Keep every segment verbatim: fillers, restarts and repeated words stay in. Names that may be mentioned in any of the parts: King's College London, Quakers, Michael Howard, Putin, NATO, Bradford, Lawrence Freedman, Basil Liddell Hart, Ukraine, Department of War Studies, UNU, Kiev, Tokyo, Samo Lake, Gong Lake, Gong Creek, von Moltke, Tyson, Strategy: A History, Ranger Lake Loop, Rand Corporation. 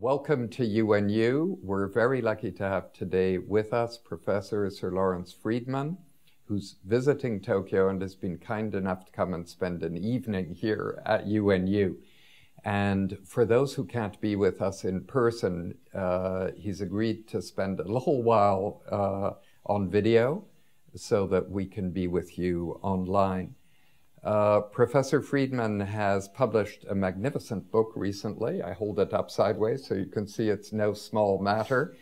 Welcome to U N U. We're very lucky to have today with us Professor Sir Lawrence Freedman, who's visiting Tokyo and has been kind enough to come and spend an evening here at U N U. And for those who can't be with us in person, uh, he's agreed to spend a little while uh, on video so that we can be with you online. Uh, Professor Freedman has published a magnificent book recently. I hold it up sideways so you can see it's no small matter.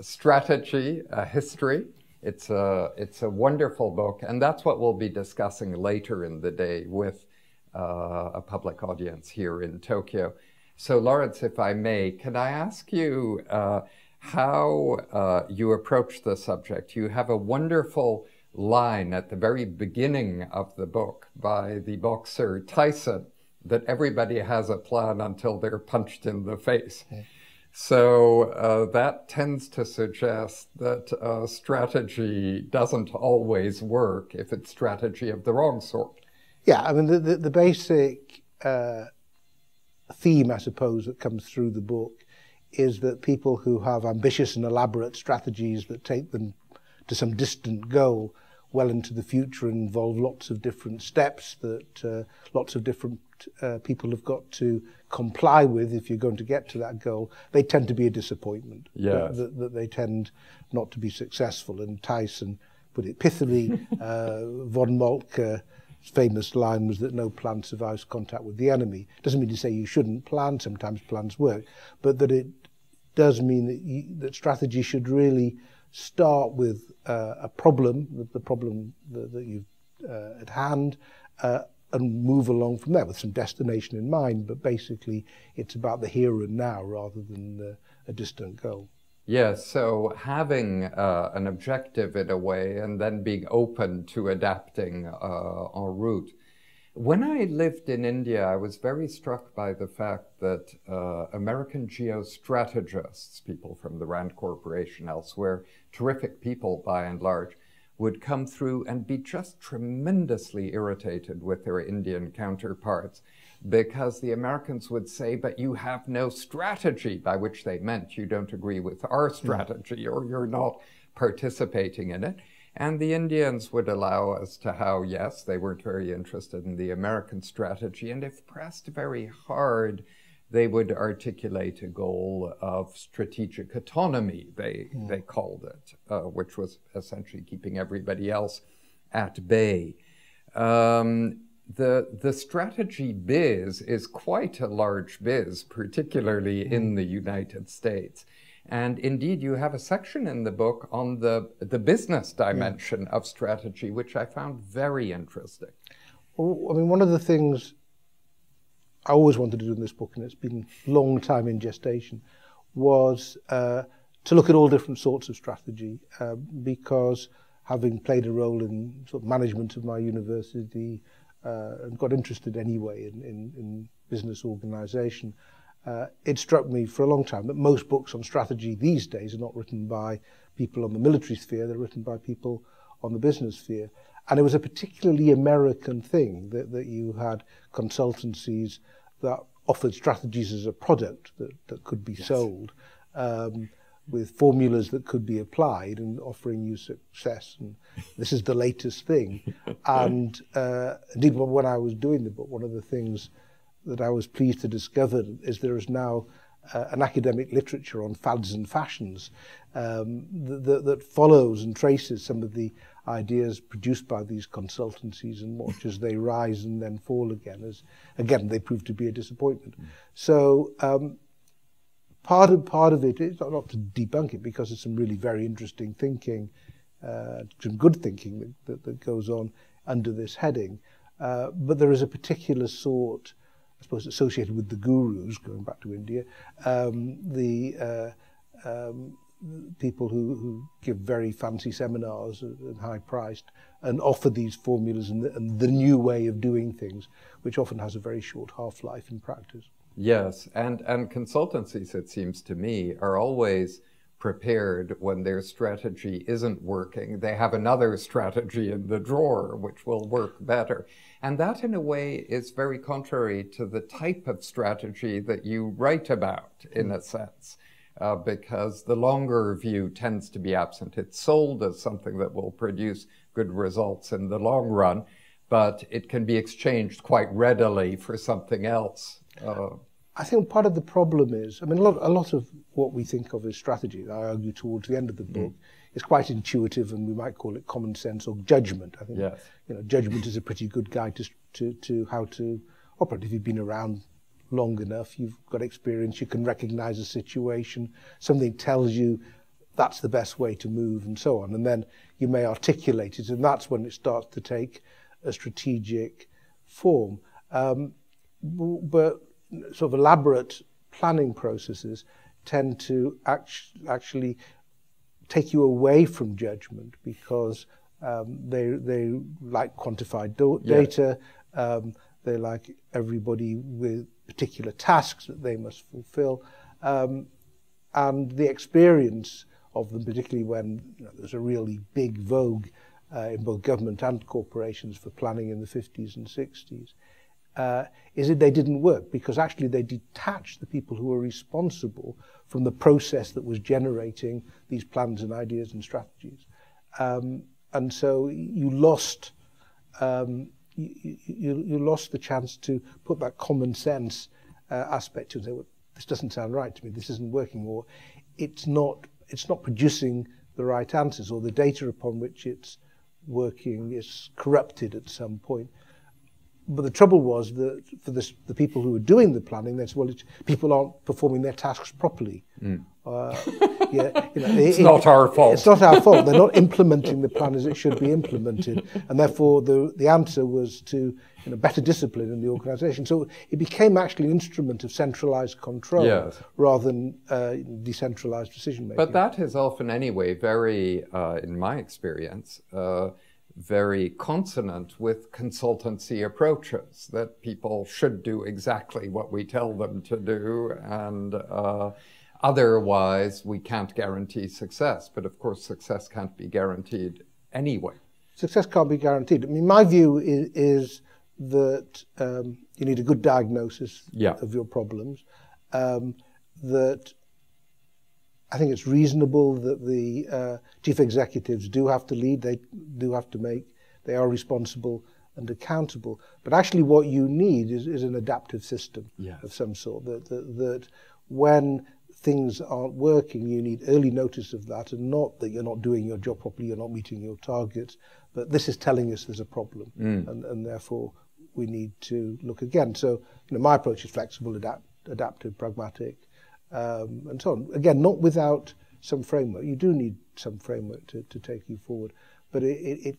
Strategy: A History. It's a, it's a wonderful book, and that's what we'll be discussing later in the day with uh, a public audience here in Tokyo. So Lawrence, if I may, can I ask you uh, how uh, you approach the subject? You have a wonderful line at the very beginning of the book by the boxer Tyson that everybody has a plan until they're punched in the face. Okay. So uh, that tends to suggest that uh, strategy doesn't always work if it's strategy of the wrong sort. Yeah, I mean, the, the, the basic uh, theme, I suppose, that comes through the book is that people who have ambitious and elaborate strategies that take them to some distant goal well into the future and involve lots of different steps that uh, lots of different uh, people have got to comply with if you're going to get to that goal, they tend to be a disappointment. Yeah. That, that they tend not to be successful. And Tyson put it pithily, uh, von Moltke's famous line was that no plan survives contact with the enemy. Doesn't mean to say you shouldn't plan, sometimes plans work, but that it does mean that, you, that strategy should really start with uh, a problem, the, the problem that, that you've uh, at hand, uh, and move along from there with some destination in mind. But basically, it's about the here and now rather than the, a distant goal. Yes, yeah, so having uh, an objective in a way and then being open to adapting uh, en route. When I lived in India, I was very struck by the fact that uh, American geostrategists, people from the Rand Corporation elsewhere, terrific people by and large, would come through and be just tremendously irritated with their Indian counterparts because the Americans would say, but you have no strategy, by which they meant you don't agree with our strategy or you're not participating in it. And the Indians would allow as to how, yes, they weren't very interested in the American strategy, and if pressed very hard, they would articulate a goal of strategic autonomy, they, mm. they called it, uh, which was essentially keeping everybody else at bay. Um, the, the strategy biz is quite a large biz, particularly mm. in the United States. And indeed, you have a section in the book on the, the business dimension yeah. of strategy, which I found very interesting. Well, I mean, one of the things I always wanted to do in this book, and it's been a long time in gestation, was uh, to look at all different sorts of strategy, uh, because having played a role in sort of management of my university, uh, and got interested anyway in, in, in business organization, Uh, it struck me for a long time that most books on strategy these days are not written by people on the military sphere, they're written by people on the business sphere. And it was a particularly American thing that, that you had consultancies that offered strategies as a product that, that could be yes. sold, um, with formulas that could be applied and offering you success. And this is the latest thing. And uh, indeed, when I was doing the book, one of the things that I was pleased to discover is there is now uh, an academic literature on fads and fashions um, th th that follows and traces some of the ideas produced by these consultancies and watches they rise and then fall again, as again they prove to be a disappointment. Mm. So um, part of part of it is not, not to debunk it, because there's some really very interesting thinking, uh, some good thinking that, that, that goes on under this heading, uh, but there is a particular sort, I suppose, associated with the gurus, going back to India, um, the uh, um, people who, who give very fancy seminars and high-priced and offer these formulas and the, and the new way of doing things, which often has a very short half-life in practice. Yes, and, and consultancies, it seems to me, are always prepared when their strategy isn't working. They have another strategy in the drawer which will work better. And that, in a way, is very contrary to the type of strategy that you write about, in a sense, uh, because the longer view tends to be absent. It's sold as something that will produce good results in the long run, but it can be exchanged quite readily for something else. Uh, I think part of the problem is, I mean, a lot, a lot of what we think of as strategy, I argue towards the end of the book, mm. is quite intuitive, and we might call it common sense or judgment. I think yes. you know, judgment is a pretty good guide to, to, to how to operate. If you've been around long enough, you've got experience, you can recognize a situation, something tells you that's the best way to move and so on, and then you may articulate it, and that's when it starts to take a strategic form. Um, but sort of elaborate planning processes tend to act actually take you away from judgment, because um, they, they like quantified data, yeah. um, they like everybody with particular tasks that they must fulfill, um, and the experience of them, particularly when you know, there's a really big vogue Uh, in both government and corporations for planning in the fifties and sixties, uh, is that they didn't work, because actually they detached the people who were responsible from the process that was generating these plans and ideas and strategies. Um, and so you lost, um, you, you, you lost the chance to put that common sense uh, aspect to it and say, well, this doesn't sound right to me, this isn't working, or it's not, it's not producing the right answers, or the data upon which it's working is corrupted at some point. But the trouble was that for this, the people who were doing the planning, they said, well, it's, people aren't performing their tasks properly. Mm. Uh, yeah, you know, it's it, not it, our fault. It's not our fault. They're not implementing the plan as it should be implemented. And therefore, the, the answer was to you know, better discipline in the organization. So it became actually an instrument of centralized control yes. rather than uh, decentralized decision making. But that is often, anyway, very, uh, in my experience, uh, very consonant with consultancy approaches, that people should do exactly what we tell them to do, and uh, otherwise we can't guarantee success. But of course, success can't be guaranteed anyway. Success can't be guaranteed. I mean, my view is, is that um, you need a good diagnosis yeah. of your problems, um, that I think it's reasonable that the uh, chief executives do have to lead, they do have to make, they are responsible and accountable. But actually what you need is, is an adaptive system yes. of some sort, that, that, that when things aren't working, you need early notice of that, and not that you're not doing your job properly, you're not meeting your targets, but this is telling us there's a problem, mm. and, and therefore we need to look again. So you know, my approach is flexible, adapt, adaptive, pragmatic, Um, and so on. Again, not without some framework. You do need some framework to, to take you forward. But it, it, it,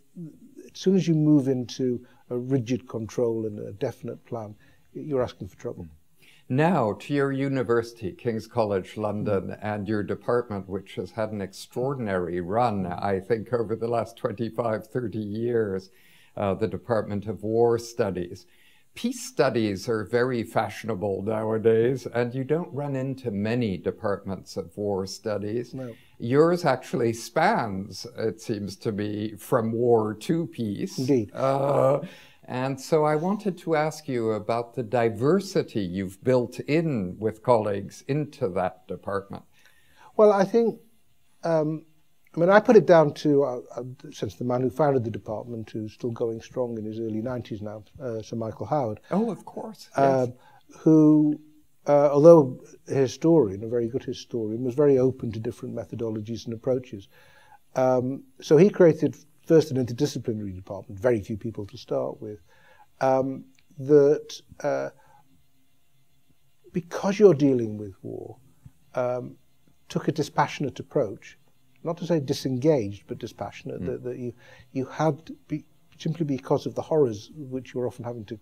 as soon as you move into a rigid control and a definite plan, you're asking for trouble. Now, to your university, King's College London, mm. and your department, which has had an extraordinary run, I think, over the last twenty-five, thirty years, uh, the Department of War Studies. Peace studies are very fashionable nowadays, and you don't run into many departments of war studies. No. Yours actually spans, it seems to me, from war to peace. Indeed. Uh, and so I wanted to ask you about the diversity you've built in with colleagues into that department. Well, I think, um, I mean, I put it down to, uh, uh, since the man who founded the department, who's still going strong in his early nineties now, uh, Sir Michael Howard. Oh, of course. Uh, yes. Who, uh, although a historian, a very good historian, was very open to different methodologies and approaches. Um, so he created first an interdisciplinary department, very few people to start with, um, that uh, because you're dealing with war, um, took a dispassionate approach. Not to say disengaged, but dispassionate, mm. that, that you, you had, be, simply because of the horrors which you're often having to,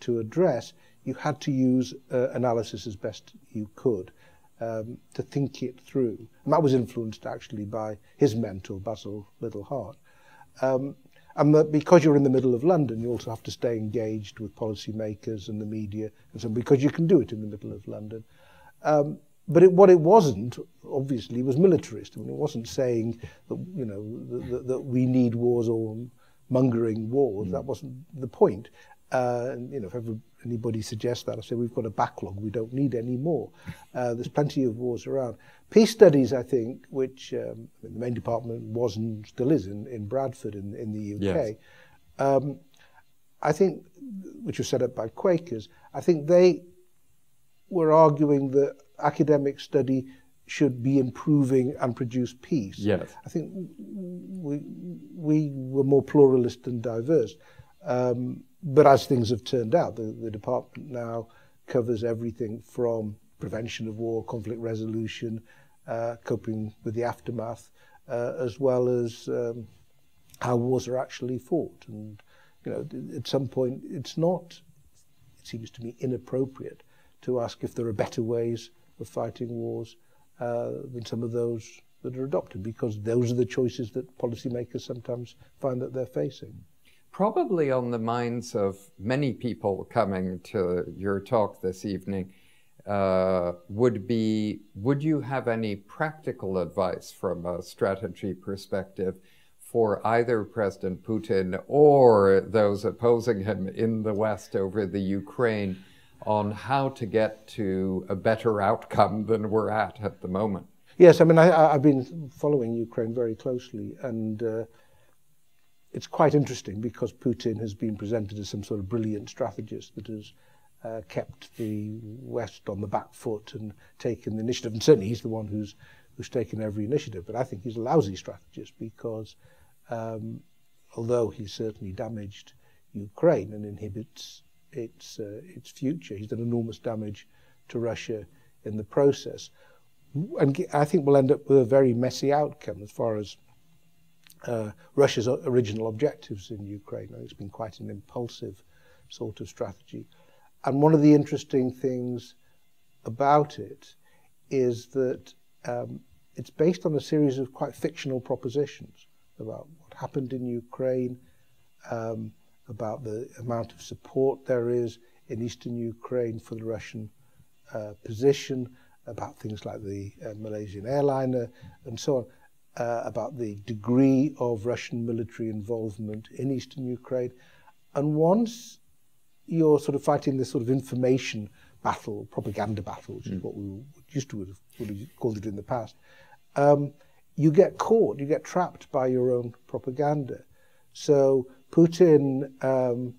to address, you had to use uh, analysis as best you could um, to think it through. And that was influenced actually by his mentor, Basil Liddell Hart. Um, and that because you're in the middle of London, you also have to stay engaged with policymakers and the media, and so because you can do it in the middle of London. Um, But it, what it wasn't, obviously, was militarist. I mean, it wasn't saying that, you know, that, that we need wars or mongering wars. Mm. That wasn't the point. Uh, and, you know, if ever anybody suggests that, I say we've got a backlog. We don't need any more. Uh, there's plenty of wars around. Peace studies, I think, which um, the main department was and still is in, in Bradford in, in the U K. Yes. Um, I think, which was set up by Quakers, I think they were arguing that academic study should be improving and produce peace. Yes. I think we, we were more pluralist and diverse. Um, but as things have turned out, the, the department now covers everything from prevention of war, conflict resolution, uh, coping with the aftermath, uh, as well as um, how wars are actually fought. And, you know, at some point, it's not, it seems to me, inappropriate to ask if there are better ways of fighting wars uh, than some of those that are adopted, because those are the choices that policymakers sometimes find that they're facing. Probably on the minds of many people coming to your talk this evening uh, would be, would you have any practical advice from a strategy perspective for either President Putin or those opposing him in the West over the Ukraine on how to get to a better outcome than we're at at the moment? Yes, I mean, I, I've been following Ukraine very closely, and uh, it's quite interesting because Putin has been presented as some sort of brilliant strategist that has uh, kept the West on the back foot and taken the initiative, and certainly he's the one who's, who's taken every initiative, but I think he's a lousy strategist because um, although he's certainly damaged Ukraine and inhibits its uh, its future, he's done enormous damage to Russia in the process, and I think we'll end up with a very messy outcome as far as uh, Russia's original objectives in Ukraine. It's been quite an impulsive sort of strategy, and one of the interesting things about it is that um, it's based on a series of quite fictional propositions about what happened in Ukraine, um, about the amount of support there is in eastern Ukraine for the Russian uh, position, about things like the uh, Malaysian airliner and so on, uh, about the degree of Russian military involvement in eastern Ukraine. And once you're sort of fighting this sort of information battle, propaganda battle, which mm. is what we used to have, would have called it in the past, um, you get caught, you get trapped by your own propaganda. So Putin um,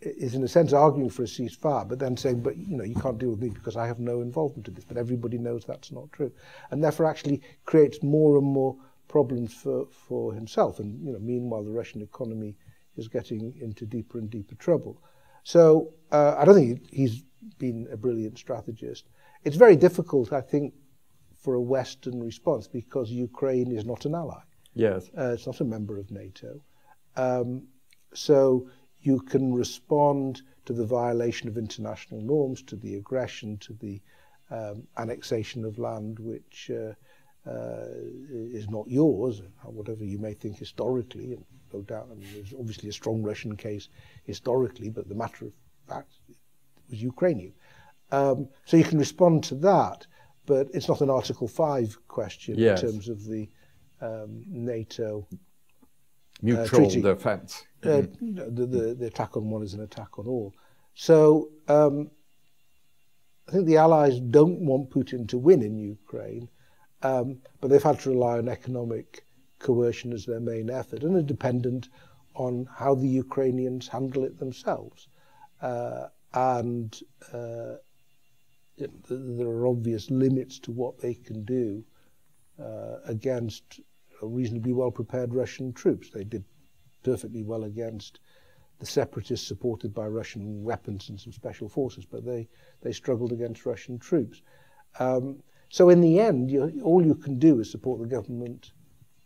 is in a sense arguing for a ceasefire, but then saying, but you know, you can't deal with me because I have no involvement in this, but everybody knows that's not true. And therefore actually creates more and more problems for, for himself. And you know, meanwhile, the Russian economy is getting into deeper and deeper trouble. So uh, I don't think he's been a brilliant strategist. It's very difficult, I think, for a Western response because Ukraine is not an ally. Yes. Uh, it's not a member of NATO. Um, so you can respond to the violation of international norms, to the aggression, to the um, annexation of land which uh, uh, is not yours, whatever you may think historically, and no doubt, I mean, there's obviously a strong Russian case historically, but the matter of fact was Ukrainian. Um, so you can respond to that, but it's not an Article five question. Yes. In terms of the um, NATO Mutual uh, defense. Uh, mm. the, the, the attack on one is an attack on all. So um, I think the allies don't want Putin to win in Ukraine, um, but they've had to rely on economic coercion as their main effort and are dependent on how the Ukrainians handle it themselves. Uh, and uh, there are obvious limits to what they can do uh, against reasonably well-prepared Russian troops. They did perfectly well against the separatists supported by Russian weapons and some special forces, but they, they struggled against Russian troops. Um, so in the end, you, all you can do is support the government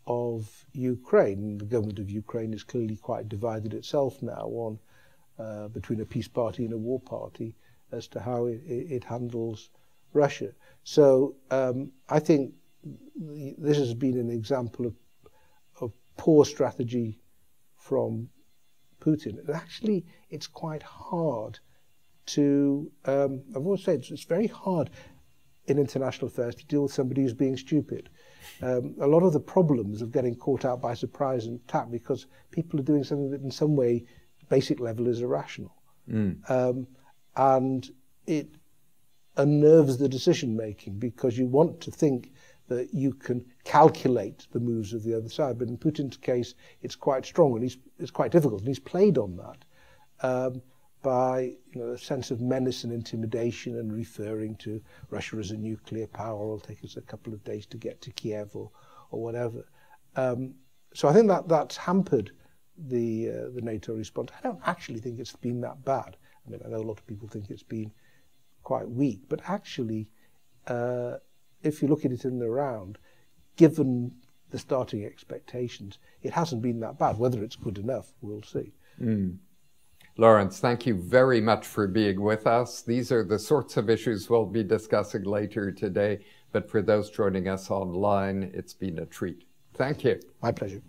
of Ukraine. The government of Ukraine is clearly quite divided itself now on uh, between a peace party and a war party as to how it, it handles Russia. So um, I think this has been an example of, of poor strategy from Putin. And actually, it's quite hard to, um, I've always said, it's, it's very hard in international affairs to deal with somebody who's being stupid. Um, a lot of the problems of getting caught out by surprise and attack because people are doing something that in some way, basic level, is irrational. Mm. Um, and it unnerves the decision-making because you want to think that you can calculate the moves of the other side. But in Putin's case, it's quite strong and he's, it's quite difficult. And he's played on that um, by you know, a sense of menace and intimidation and referring to Russia as a nuclear power. It'll take us a couple of days to get to Kiev or, or whatever. Um, so I think that that's hampered the, uh, the NATO response. I don't actually think it's been that bad. I mean, I know a lot of people think it's been quite weak, but actually, uh, if you look at it in the round, given the starting expectations, it hasn't been that bad. Whether it's good enough, we'll see. Mm. Lawrence, thank you very much for being with us. These are the sorts of issues we'll be discussing later today, but for those joining us online, it's been a treat. Thank you. My pleasure.